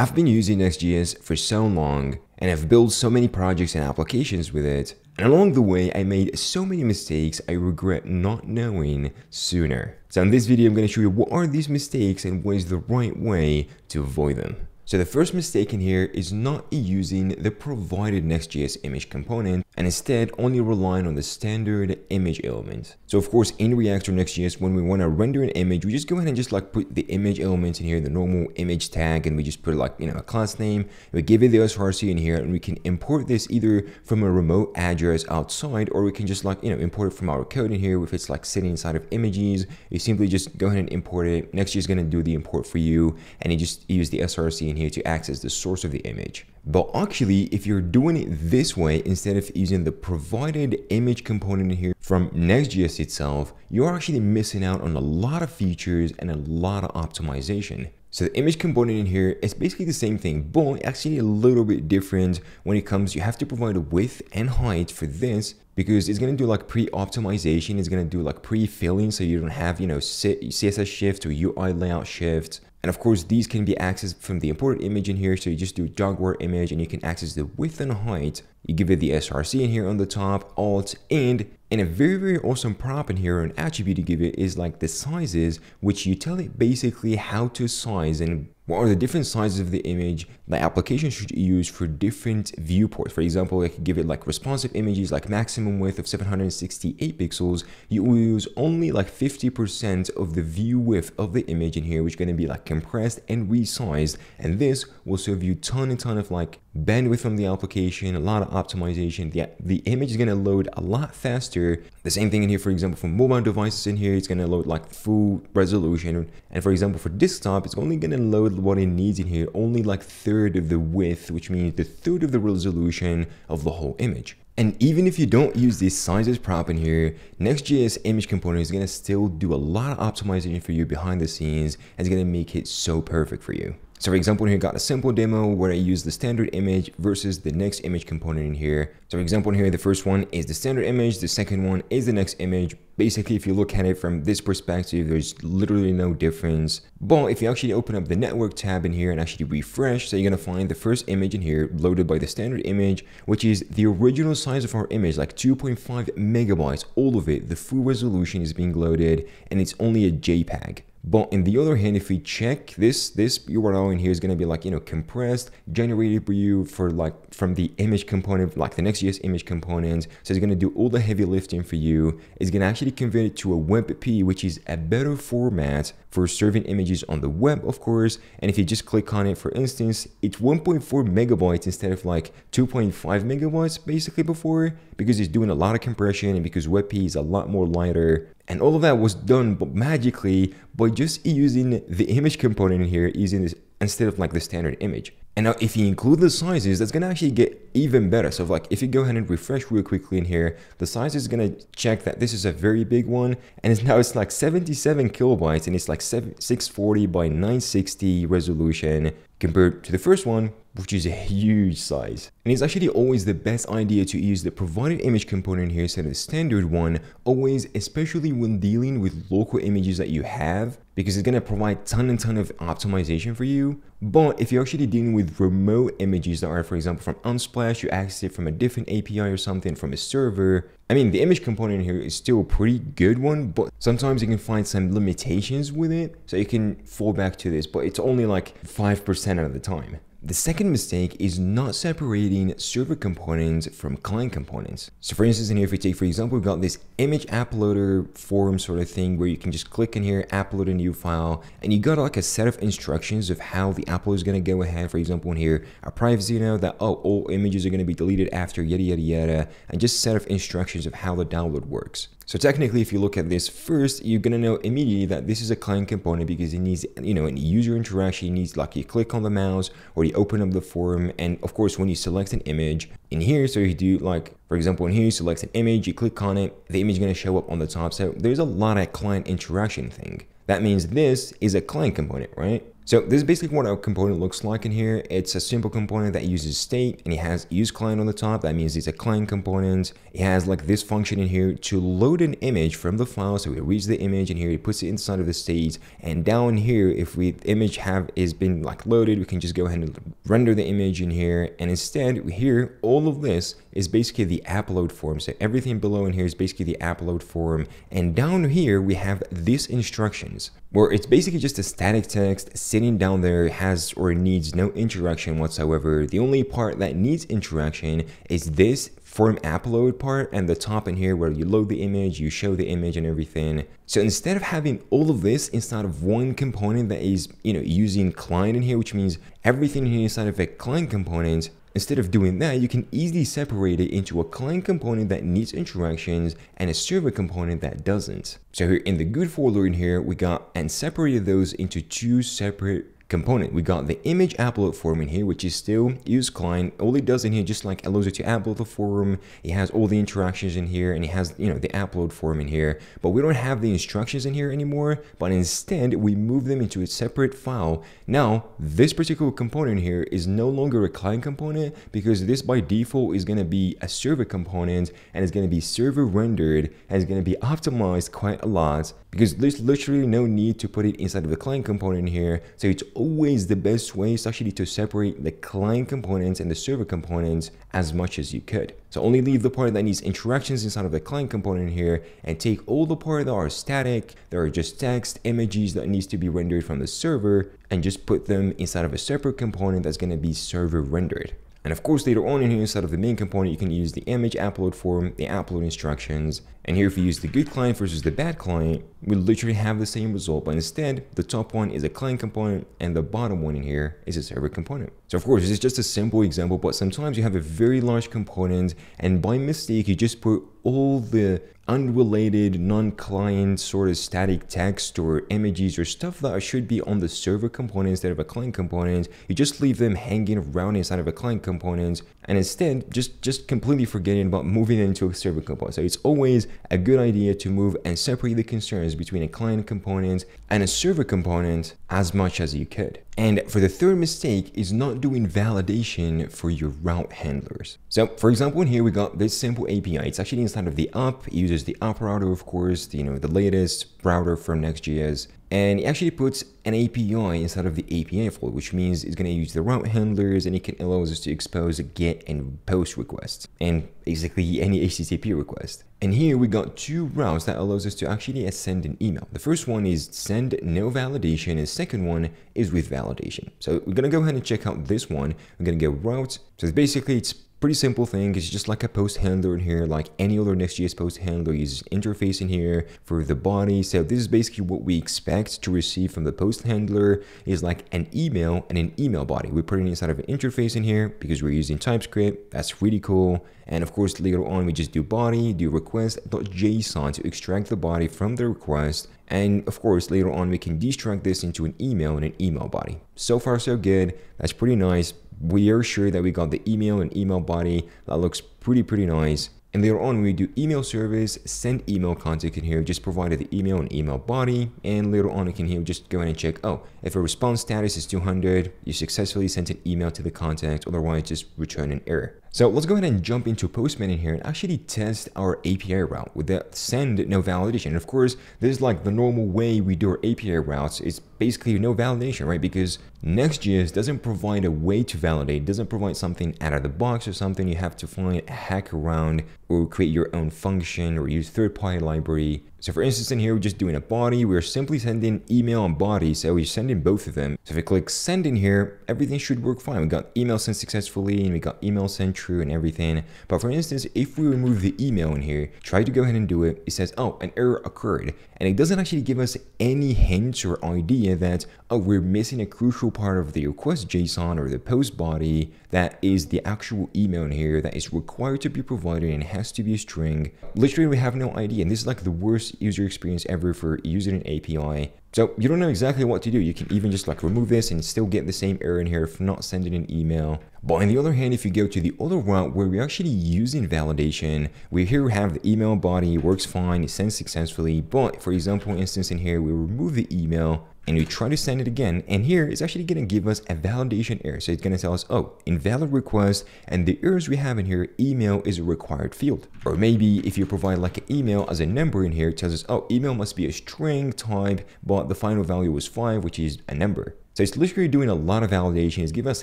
I've been using Next.js for so long and I've built so many projects and applications with it, and along the way I made so many mistakes I regret not knowing sooner. So in this video I'm going to show you what are these mistakes and what is the right way to avoid them. So the first mistake in here is not using the provided Next.js image component and instead only relying on the standard image element. So of course in React or Next.js, when we want to render an image, we just go ahead and just like put the image elements in here, the normal image tag, and we just put like, you know, a class name. We give it the src in here and we can import this either from a remote address outside, or we can just like, you know, import it from our code in here. If it's like sitting inside of images, you simply just go ahead and import it. Next.js is going to do the import for you, and you just use the src in here to access the source of the image. But actually, if you're doing it this way, instead of using the provided image component in here from Next.js itself, you're actually missing out on a lot of features and a lot of optimization. So the image component in here is basically the same thing, but actually a little bit different when it comes, you have to provide a width and height for this, because it's going to do like pre-optimization, it's going to do like pre-filling, so you don't have, you know, CSS shift or UI layout shift. And of course, these can be accessed from the imported image in here. So you just do Jaguar image and you can access the width and height. You give it the src in here on the top, alt, and a very, very awesome prop in here, an attribute to give it is like the sizes, which you tell it basically how to size and what are the different sizes of the image the application should use for different viewports. For example, I could give it like responsive images, like maximum width of 768 pixels. You will use only like 50% of the view width of the image in here, which is going to be like compressed and resized. And this will save you ton and ton of like bandwidth from the application, a lot of optimization. The image is going to load a lot faster. The same thing in here, for example, for mobile devices in here, it's going to load like full resolution. And for example, for desktop, it's only going to load what it needs in here, only like third of the width, which means the third of the resolution of the whole image. And even if you don't use this sizes prop in here, Next.js image component is going to still do a lot of optimization for you behind the scenes, and it's going to make it so perfect for you. So for example, here I got a simple demo where I use the standard image versus the next image component in here. So for example, here the first one is the standard image, the second one is the next image. Basically, if you look at it from this perspective, there's literally no difference. But if you actually open up the network tab in here and actually refresh, so you're going to find the first image in here loaded by the standard image, which is the original size of our image, like 2.5 megabytes, all of it, the full resolution is being loaded, and it's only a JPEG. But on the other hand, if we check this URL in here is going to be like, you know, compressed, generated for you for like from the image component, like the Next.js image component. So it's going to do all the heavy lifting for you. It's going to actually convert it to a WebP, which is a better format for serving images on the web, of course. And if you just click on it, for instance, it's 1.4 megabytes instead of like 2.5 megabytes basically before, because it's doing a lot of compression and because WebP is a lot more lighter. And all of that was done magically by just using the image component in here, using this instead of like the standard image. And now if you include the sizes, that's going to actually get even better. So like if you go ahead and refresh real quickly in here, the size is going to check that this is a very big one. And it's now it's like 77 kilobytes and it's like 640 by 960 resolution compared to the first one, which is a huge size. And it's actually always the best idea to use the provided image component here instead of the standard one, always, especially when dealing with local images that you have, because it's going to provide ton and ton of optimization for you. But if you're actually dealing with remote images that are, for example, from Unsplash, you access it from a different API or something from a server, I mean, the image component here is still a pretty good one, but sometimes you can find some limitations with it, so you can fall back to this, but it's only like 5% of the time. The second mistake is not separating server components from client components. So for instance, in here, if we take, for example, we've got this image app loader form sort of thing where you can just click in here, upload a new file, and you got like a set of instructions of how the upload is going to go ahead. For example, in here, a privacy note that, oh, all images are going to be deleted after yada, yada, yada, and just set of instructions of how the download works. So technically, if you look at this first, you're going to know immediately that this is a client component because it needs, you know, any user interaction. It needs like you click on the mouse or you open up the form. And of course, when you select an image in here, so you do like, for example, in here, you select an image, you click on it, the image is going to show up on the top. So there's a lot of client interaction thing. That means this is a client component, right? So this is basically what our component looks like in here. It's a simple component that uses state and it has use client on the top. That means it's a client component. It has like this function in here to load an image from the file. So it reads the image in here, it puts it inside of the state. And down here, if the image is been like loaded, we can just go ahead and render the image in here. And instead here, all of this is basically the app load form. So everything below in here is basically the app load form. And down here, we have these instructions where it's basically just a static text sitting down there, has or needs no interaction whatsoever. The only part that needs interaction is this form app load part and the top in here where you load the image, you show the image and everything. So instead of having all of this inside of one component that is, you know, using client in here, which means everything here inside of a client component, instead of doing that, you can easily separate it into a client component that needs interactions and a server component that doesn't. So here in the good folder in here, we got and separated those into two separate component. We got the image upload form in here, which is still use client. All it does in here, just like allows you to upload the form. It has all the interactions in here and it has, you know, the upload form in here, but we don't have the instructions in here anymore, but instead we move them into a separate file. Now, this particular component here is no longer a client component because this by default is going to be a server component and it's going to be server rendered and it's going to be optimized quite a lot because there's literally no need to put it inside of the client component here. So it's always the best way is actually to separate the client components and the server components as much as you could. So only leave the part that needs interactions inside of the client component here and take all the part that are static, that are just text, images that needs to be rendered from the server and just put them inside of a separate component that's going to be server rendered. And of course, later on in here, inside of the main component, you can use the image upload form, the upload instructions. And here, if you use the good client versus the bad client, we literally have the same result. But instead, the top one is a client component and the bottom one in here is a server component. So of course, this is just a simple example, but sometimes you have a very large component and by mistake, you just put all the unrelated non-client sort of static text or images or stuff that should be on the server component instead of a client component. You just leave them hanging around inside of a client component and instead just completely forgetting about moving them into a server component. So it's always a good idea to move and separate the concerns between a client component and a server component as much as you could. And for the third mistake is not doing validation for your route handlers. So for example, in here we got this simple API. It's actually inside of the app. It uses the app router, of course, you know, the latest router from Next.js. And it actually puts an API inside of the API fold, which means it's going to use the route handlers and it can allow us to expose GET and POST requests and basically any HTTP request. And here we got two routes that allows us to actually send an email. The first one is send no validation and the second one is with validation. So we're going to go ahead and check out this one. We're going to go route. So basically it's pretty simple thing. It's just like a post handler in here, like any other Next.js post handler uses interface in here for the body. So this is basically what we expect to receive from the post handler is like an email and an email body. We put it inside of an interface in here because we're using TypeScript. That's really cool. And of course, later on, we just do body, do request.json to extract the body from the request. And of course, later on, we can destruct this into an email and an email body. So far, so good. That's pretty nice. We are sure that we got the email and email body. That looks pretty nice. And later on, we do email service, send email contact in here, just provided the email and email body. And later on, you can here just go in and check, oh, if a response status is 200, you successfully sent an email to the contact, otherwise just return an error. So let's go ahead and jump into Postman in here and actually test our API route with that send no validation. And of course, this is like the normal way we do our API routes. It's basically no validation, right? Because Next.js doesn't provide a way to validate, doesn't provide something out of the box or something. You have to find a hack around or create your own function or use third-party library. So for instance, in here, we're just doing a body. We're simply sending email and body. So we're sending both of them. So if I click send in here, everything should work fine. We got email sent successfully and we got email sent true and everything. But for instance, if we remove the email in here, try to go ahead and do it. It says, oh, an error occurred. And it doesn't actually give us any hints or idea that, oh, we're missing a crucial part of the request JSON or the post body that is the actual email in here that is required to be provided and has to be a string. Literally, we have no idea. And this is like the worst user experience ever for using an API. So you don't know exactly what to do. You can even just like remove this and still get the same error in here if not sending an email. But on the other hand, if you go to the other route where we're actually using validation, we here have the email body, works fine, it sends successfully. But for example, instance in here, we remove the email and we try to send it again. And here it's actually going to give us a validation error. So it's going to tell us, oh, invalid request. And the errors we have in here, email is a required field. Or maybe if you provide like an email as a number in here, it tells us, oh, email must be a string type, but the final value was 5, which is a number. So it's literally doing a lot of validations, give us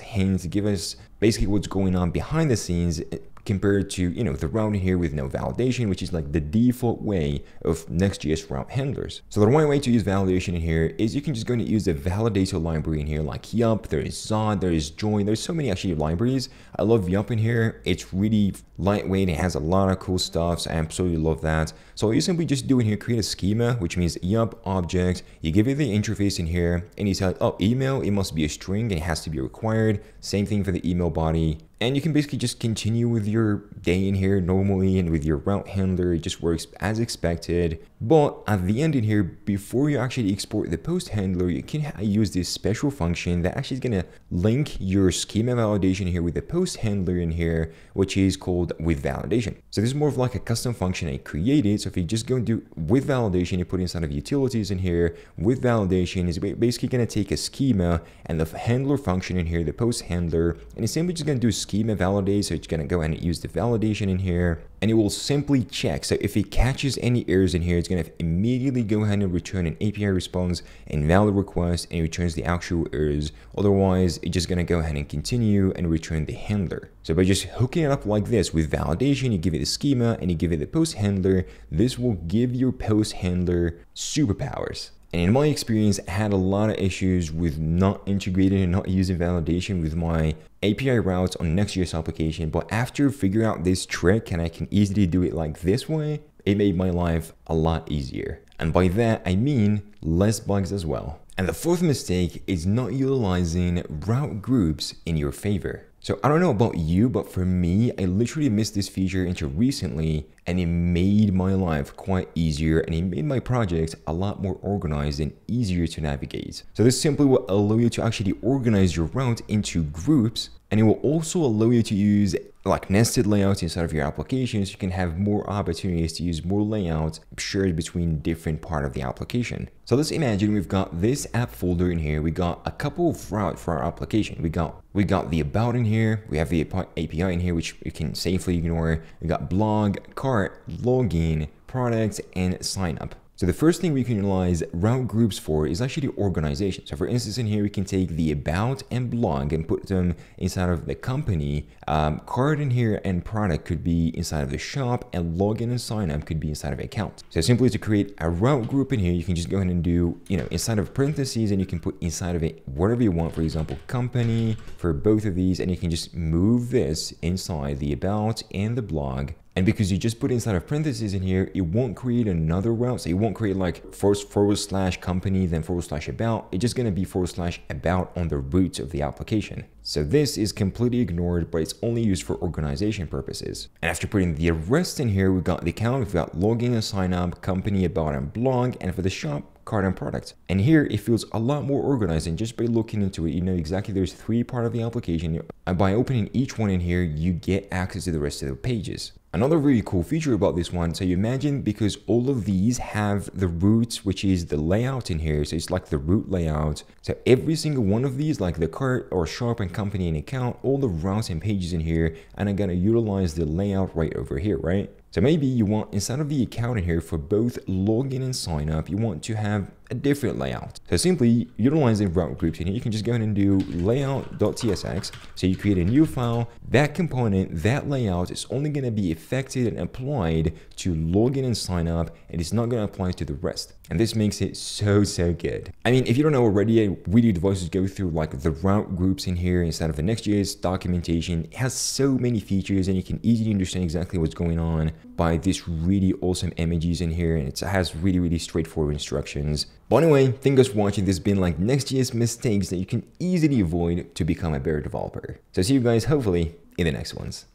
hints, give us basically what's going on behind the scenes compared to, you know, the route here with no validation, which is like the default way of Next.js route handlers. So the right way to use validation in here is you can just go and use the validator library in here, like Yup, there is Zod, there is Join, there's so many actually libraries. I love Yup in here. It's really lightweight. It has a lot of cool stuff. So I absolutely love that. So you simply just do in here, create a schema, which means Yup object. You give it the interface in here and you tell it, oh, email, it must be a string. It has to be required. Same thing for the email body. And you can basically just continue with your day in here normally and with your route handler. It just works as expected. But at the end in here, before you actually export the post handler, you can use this special function that actually is going to link your schema validation here with the post handler in here, which is called with validation. So this is more of like a custom function I created. So if you just go and do with validation, you put inside of utilities in here, with validation is basically going to take a schema and the handler function in here, the post handler, and it's simply just going to do schema validate. So it's going to go and use the validation in here and it will simply check. So if it catches any errors in here, it's going to immediately go ahead and return an API response and valid request and it returns the actual errors. Otherwise, it's just going to go ahead and continue and return the handler. So by just hooking it up like this with validation, you give it the schema and you give it the post handler. This will give your post handler superpowers. And in my experience, I had a lot of issues with not integrating and not using validation with my API routes on Next.js application. But after figuring out this trick and I can easily do it like this way, it made my life a lot easier. And by that, I mean less bugs as well. And the fourth mistake is not utilizing route groups in your favor. So I don't know about you, but for me, I literally missed this feature until recently and it made my life quite easier and it made my projects a lot more organized and easier to navigate. So this simply will allow you to actually organize your route into groups and it will also allow you to use like nested layouts inside of your applications. You can have more opportunities to use more layouts shared between different parts of the application. So let's imagine we've got this app folder in here. We got a couple of routes for our application. We got the about in here. We have the API in here, which you can safely ignore. We got blog, cart, login, products, and sign up. So the first thing we can utilize route groups for is actually organization. So for instance, in here, we can take the about and blog and put them inside of the company. Cart in here and product could be inside of the shop and login and sign up could be inside of account. So simply to create a route group in here, you can just go ahead and do, you know, inside of parentheses and you can put inside of it whatever you want. For example, company for both of these, and you can just move this inside the about and the blog. And because you just put inside of parentheses in here, it won't create another route. So it won't create like forward slash company, then / about. It's just going to be / about on the root of the application. So this is completely ignored, but it's only used for organization purposes. And after putting the rest in here, we've got the account, we've got login and sign up, company, about and blog, and for the shop, cart and product. And here it feels a lot more organized, and just by looking into it, you know exactly there's three parts of the application, and by opening each one in here, you get access to the rest of the pages. Another really cool feature about this one, so you imagine because all of these have the roots, which is the layout in here, so it's like the root layout. So every single one of these, like the cart or shop and company and account, all the routes and pages in here, and I'm gonna utilize the layout right over here, right? So maybe you want inside of the account in here for both login and sign up, you want to have a different layout. So simply utilizing route groups in here, you can just go in and do layout.tsx. So you create a new file, that component, that layout is only going to be affected and applied to login and sign up, and it's not going to apply to the rest. And this makes it so good. I mean, if you don't know already, I really advise you to go through like the route groups in here instead of the Next.js documentation. It has so many features and you can easily understand exactly what's going on by this really awesome images in here, and it has really straightforward instructions. But anyway, thank you guys for watching. This has been like Next.js mistakes that you can easily avoid to become a better developer. So see you guys hopefully in the next ones.